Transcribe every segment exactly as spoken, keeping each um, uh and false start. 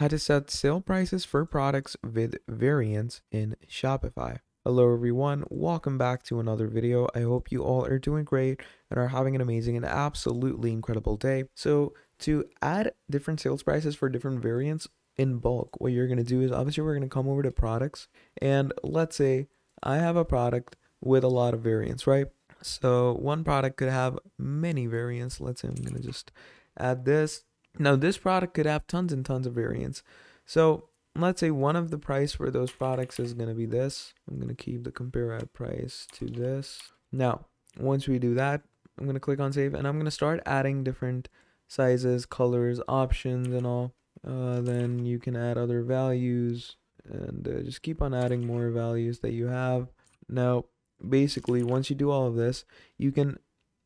how to set sale prices for products with variants in Shopify. Hello everyone, welcome back to another video. I hope you all are doing great and are having an amazing and absolutely incredible day. So to add different sales prices for different variants in bulk, what you're going to do is obviously we're going to come over to products, and let's say I have a product with a lot of variants, right? So one product could have many variants. Let's say I'm going to just add this. Now this product could have tons and tons of variants. So let's say one of the price for those products is going to be this. I'm going to keep the compare at price to this. Now, once we do that, I'm going to click on save, and I'm going to start adding different sizes, colors, options, and all. Uh, then you can add other values and uh, just keep on adding more values that you have. Now, basically, once you do all of this, you can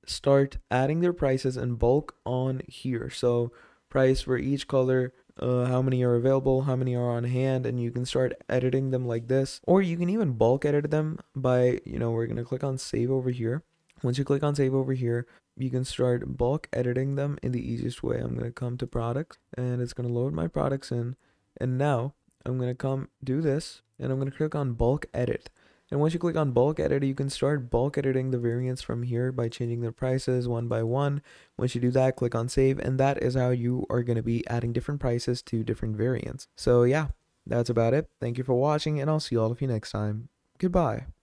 start adding their prices in bulk on here. So price for each color, uh, how many are available, how many are on hand, and you can start editing them like this. Or you can even bulk edit them by, you know, we're going to click on save over here. Once you click on save over here, you can start bulk editing them in the easiest way. I'm going to come to products, and it's going to load my products in. And now I'm going to come do this, and I'm going to click on bulk edit. And once you click on bulk edit, you can start bulk editing the variants from here by changing their prices one by one. Once you do that, click on save, and that is how you are going to be adding different prices to different variants. So yeah, that's about it. Thank you for watching, and I'll see all of you next time. Goodbye.